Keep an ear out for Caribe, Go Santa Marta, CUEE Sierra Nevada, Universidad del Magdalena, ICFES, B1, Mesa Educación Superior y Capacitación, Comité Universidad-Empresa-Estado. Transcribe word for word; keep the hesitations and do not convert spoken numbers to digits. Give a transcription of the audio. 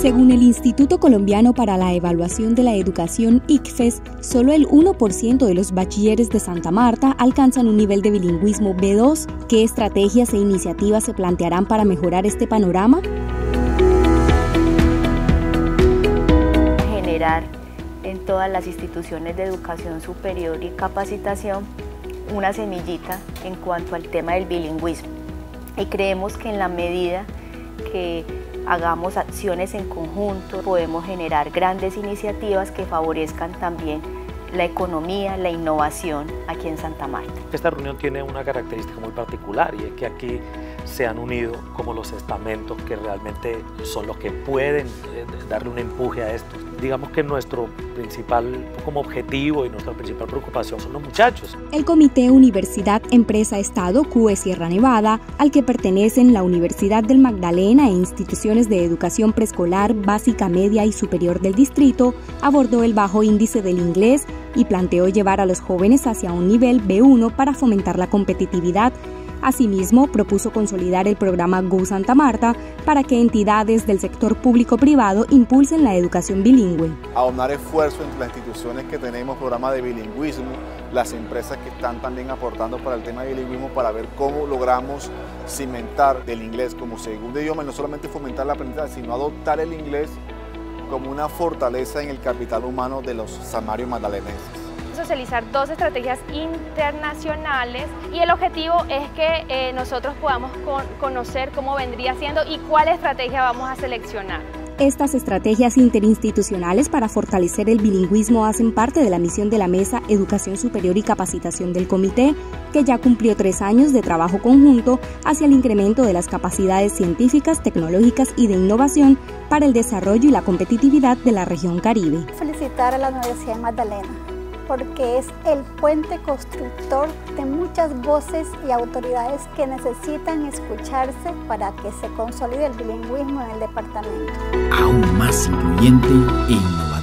Según el Instituto Colombiano para la Evaluación de la Educación, I C F E S, solo el uno por ciento de los bachilleres de Santa Marta alcanzan un nivel de bilingüismo B dos. ¿Qué estrategias e iniciativas se plantearán para mejorar este panorama? Generar en todas las instituciones de educación superior y capacitación una semillita en cuanto al tema del bilingüismo. Y creemos que en la medida que hagamos acciones en conjunto, podemos generar grandes iniciativas que favorezcan también la economía, la innovación aquí en Santa Marta. Esta reunión tiene una característica muy particular y es que aquí se han unido como los estamentos que realmente son los que pueden darle un empuje a esto. Digamos que nuestro principal como objetivo y nuestra principal preocupación son los muchachos. El Comité Universidad-Empresa-Estado CUEE Sierra Nevada, al que pertenecen la Universidad del Magdalena e instituciones de educación preescolar, básica, media y superior del distrito, abordó el bajo índice del inglés y planteó llevar a los jóvenes hacia un nivel B uno para fomentar la competitividad. Asimismo, propuso consolidar el programa Go Santa Marta para que entidades del sector público-privado impulsen la educación bilingüe. Aunar esfuerzos entre las instituciones que tenemos, programas de bilingüismo, las empresas que están también aportando para el tema de bilingüismo para ver cómo logramos cimentar el inglés como segundo idioma y no solamente fomentar la aprendizaje, sino adoptar el inglés como una fortaleza en el capital humano de los sanmarios magdaleneses. Socializar dos estrategias internacionales y el objetivo es que eh, nosotros podamos con, conocer cómo vendría siendo y cuál estrategia vamos a seleccionar. Estas estrategias interinstitucionales para fortalecer el bilingüismo hacen parte de la misión de la Mesa Educación Superior y Capacitación del Comité, que ya cumplió tres años de trabajo conjunto hacia el incremento de las capacidades científicas, tecnológicas y de innovación para el desarrollo y la competitividad de la región Caribe. Felicitar a la Universidad de Magdalena, porque es el puente constructor de muchas voces y autoridades que necesitan escucharse para que se consolide el bilingüismo en el departamento. Aún más incluyente e innovador.